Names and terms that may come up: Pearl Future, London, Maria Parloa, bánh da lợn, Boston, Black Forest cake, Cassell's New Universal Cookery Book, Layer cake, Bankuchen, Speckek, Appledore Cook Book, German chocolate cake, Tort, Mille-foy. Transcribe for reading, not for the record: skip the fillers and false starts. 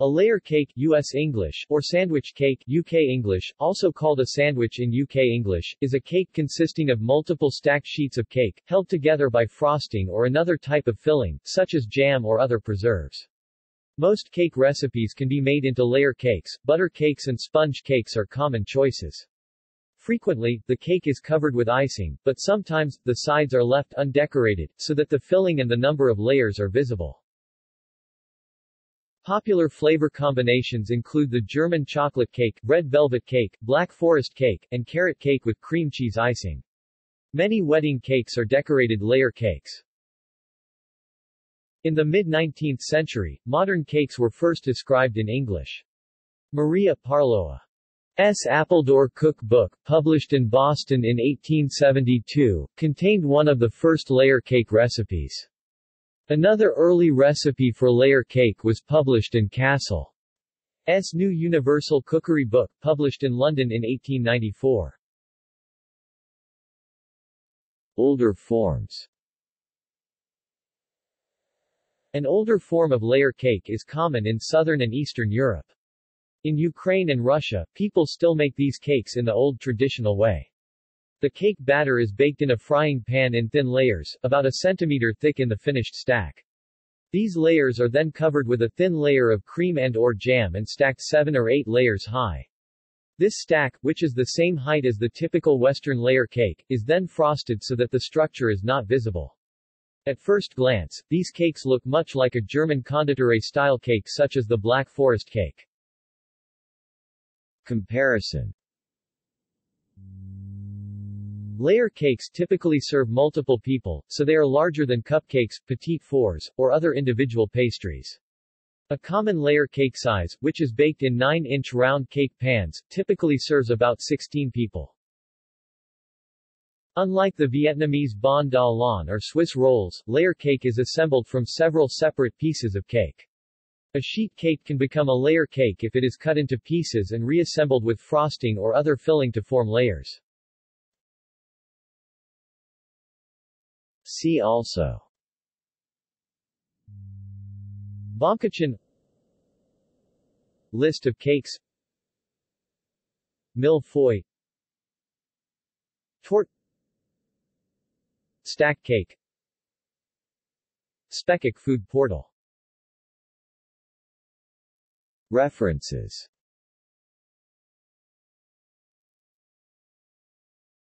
A layer cake (US English) or sandwich cake (UK English), also called a sandwich in UK English, is a cake consisting of multiple stacked sheets of cake, held together by frosting or another type of filling, such as jam or other preserves. Most cake recipes can be made into layer cakes, butter cakes and sponge cakes are common choices. Frequently, the cake is covered with icing, but sometimes, the sides are left undecorated, so that the filling and the number of layers are visible. Popular flavor combinations include the German chocolate cake, red velvet cake, Black Forest cake, and carrot cake with cream cheese icing. Many wedding cakes are decorated layer cakes. In the mid-19th century, modern cakes were first described in English. Maria Parloa's Appledore Cook Book, published in Boston in 1872, contained one of the first layer cake recipes. Another early recipe for layer cake was published in Cassell's New Universal Cookery Book, published in London in 1894. Older forms. An older form of layer cake is common in southern and eastern Europe. In Ukraine and Russia, people still make these cakes in the old traditional way. The cake batter is baked in a frying pan in thin layers, about a centimeter thick in the finished stack. These layers are then covered with a thin layer of cream and/or jam and stacked 7 or 8 layers high. This stack, which is the same height as the typical Western layer cake, is then frosted so that the structure is not visible. At first glance, these cakes look much like a German conditorei-style cake such as the Black Forest cake. Comparison. Layer cakes typically serve multiple people, so they are larger than cupcakes, petite fours, or other individual pastries. A common layer cake size, which is baked in 9-inch round cake pans, typically serves about 16 people. Unlike the Vietnamese bánh da lợn or Swiss rolls, layer cake is assembled from several separate pieces of cake. A sheet cake can become a layer cake if it is cut into pieces and reassembled with frosting or other filling to form layers. See also: Bankuchen, list of cakes, Mille-foy, Tort, stack cake, Speckek food portal. References.